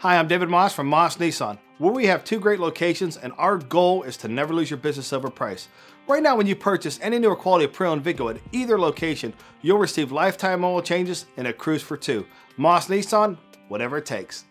Hi, I'm David Maus from Maus Nissan, where we have two great locations and our goal is to never lose your business over price. Right now when you purchase any newer quality pre-owned vehicle at either location, you'll receive lifetime oil changes and a cruise for two. Maus Nissan, whatever it takes.